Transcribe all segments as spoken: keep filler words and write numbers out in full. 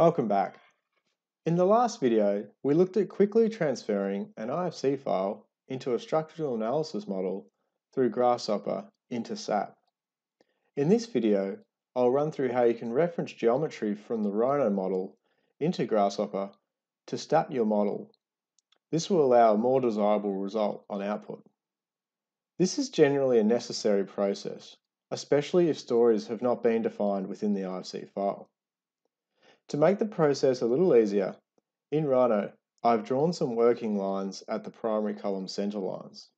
Welcome back. In the last video, we looked at quickly transferring an I F C file into a structural analysis model through Grasshopper into S A P. In this video, I'll run through how you can reference geometry from the Rhino model into Grasshopper to stat your model. This will allow a more desirable result on output. This is generally a necessary process, especially if stories have not been defined within the I F C file. To make the process a little easier, in Rhino, I've drawn some working lines at the primary column center lines.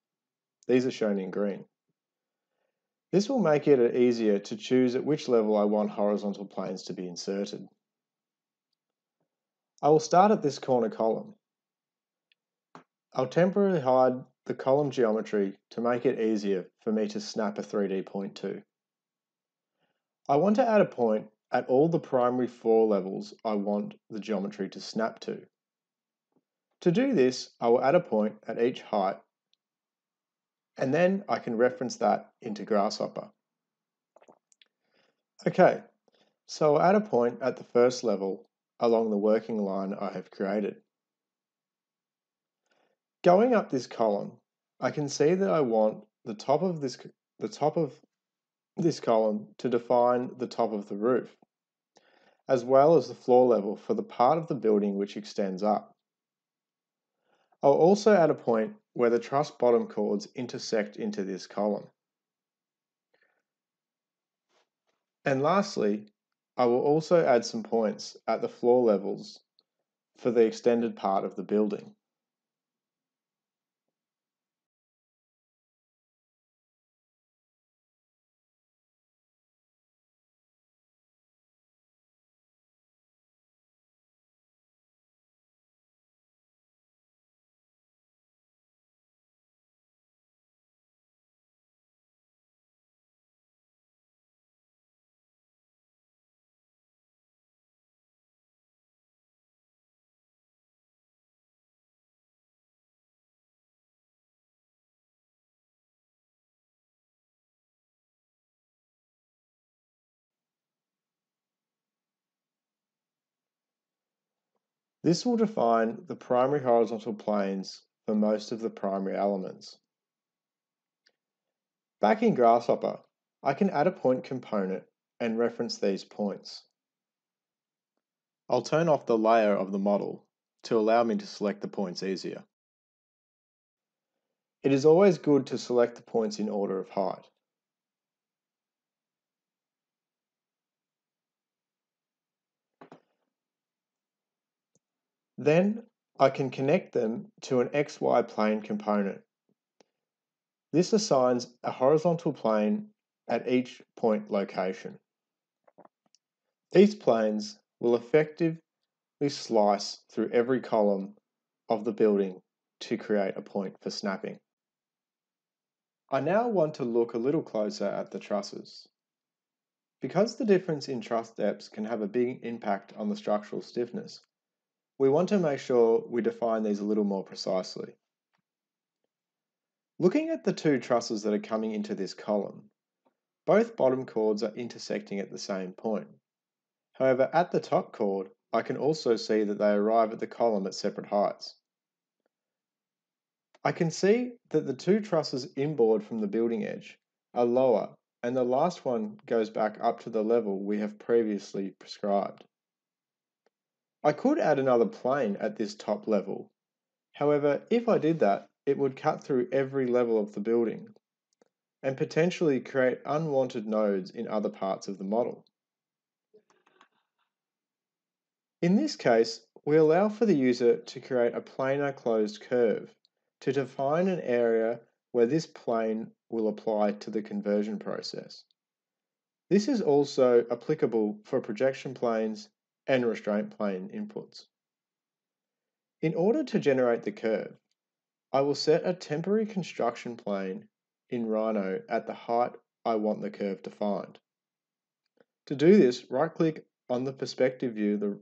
These are shown in green. This will make it easier to choose at which level I want horizontal planes to be inserted. I will start at this corner column. I'll temporarily hide the column geometry to make it easier for me to snap a three D point to. I want to add a point at all the primary four levels I want the geometry to snap to. To do this, I will add a point at each height, and then I can reference that into Grasshopper. Okay, so I'll add a point at the first level along the working line I have created. Going up this column, I can see that I want the top of this, the top of this column to define the top of the roof, as well as the floor level for the part of the building which extends up. I'll also add a point where the truss bottom chords intersect into this column. And lastly, I will also add some points at the floor levels for the extended part of the building. This will define the primary horizontal planes for most of the primary elements. Back in Grasshopper, I can add a point component and reference these points. I'll turn off the layer of the model to allow me to select the points easier. It is always good to select the points in order of height. Then I can connect them to an X Y plane component. This assigns a horizontal plane at each point location. These planes will effectively slice through every column of the building to create a point for snapping. I now want to look a little closer at the trusses. Because the difference in truss depths can have a big impact on the structural stiffness, we want to make sure we define these a little more precisely. Looking at the two trusses that are coming into this column, both bottom chords are intersecting at the same point. However, at the top chord, I can also see that they arrive at the column at separate heights. I can see that the two trusses inboard from the building edge are lower, and the last one goes back up to the level we have previously prescribed. I could add another plane at this top level. However, if I did that, it would cut through every level of the building and potentially create unwanted nodes in other parts of the model. In this case, we allow for the user to create a planar closed curve to define an area where this plane will apply to the conversion process. This is also applicable for projection planes and restraint plane inputs. In order to generate the curve, I will set a temporary construction plane in Rhino at the height I want the curve defined. To do this, right-click on the perspective view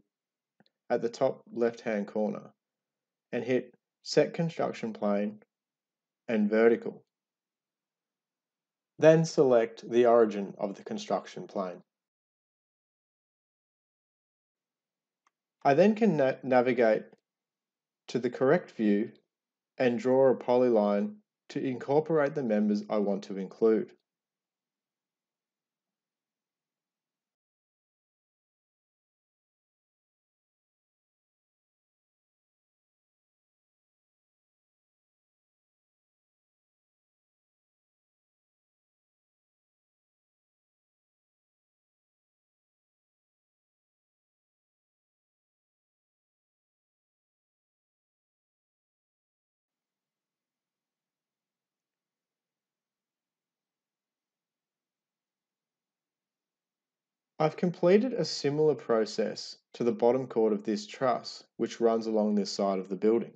at the top left-hand corner and hit Set Construction Plane and Vertical. Then select the origin of the construction plane. I then can na navigate to the correct view and draw a polyline to incorporate the members I want to include. I've completed a similar process to the bottom chord of this truss, which runs along this side of the building.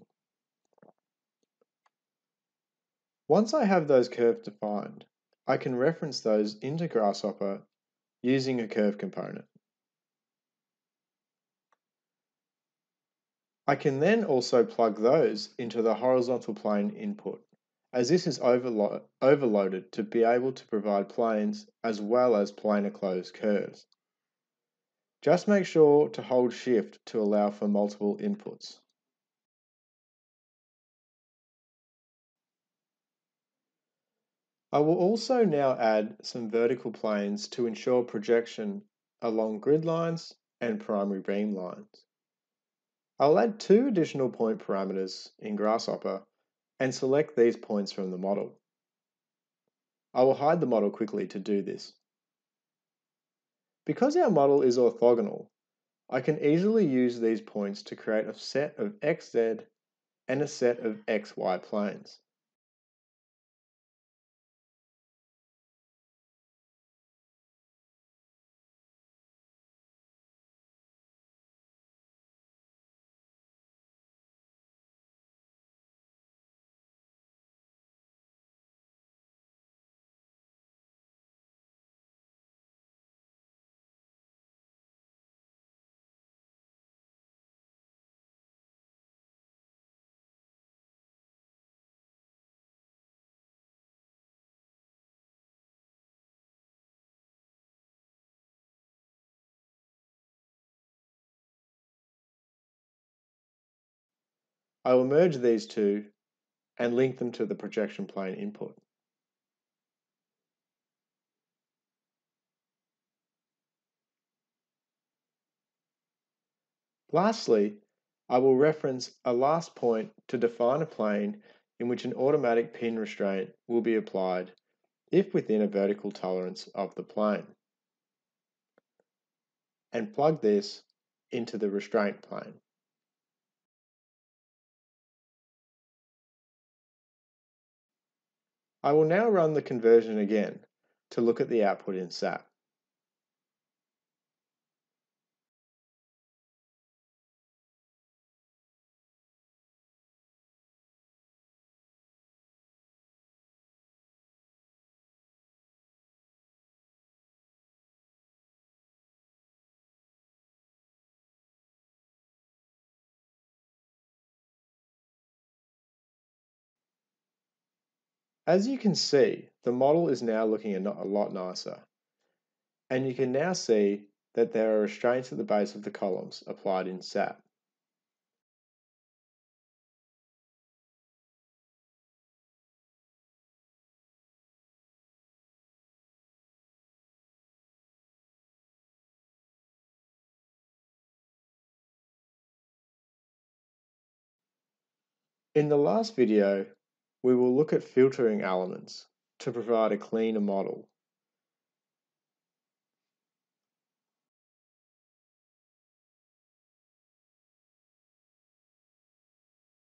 Once I have those curves defined, I can reference those into Grasshopper using a curve component. I can then also plug those into the horizontal plane input, as this is overlo overloaded to be able to provide planes as well as planar closed curves. Just make sure to hold Shift to allow for multiple inputs. I will also now add some vertical planes to ensure projection along grid lines and primary beam lines. I'll add two additional point parameters in Grasshopper and select these points from the model. I will hide the model quickly to do this. Because our model is orthogonal, I can easily use these points to create a set of X Z and a set of X Y planes. I will merge these two and link them to the projection plane input. Lastly, I will reference a last point to define a plane in which an automatic pin restraint will be applied if within a vertical tolerance of the plane, and plug this into the restraint plane. I will now run the conversion again to look at the output in S A P. As you can see, the model is now looking a lot nicer, and you can now see that there are restraints at the base of the columns applied in S A P. In the last video, we will look at filtering elements to provide a cleaner model.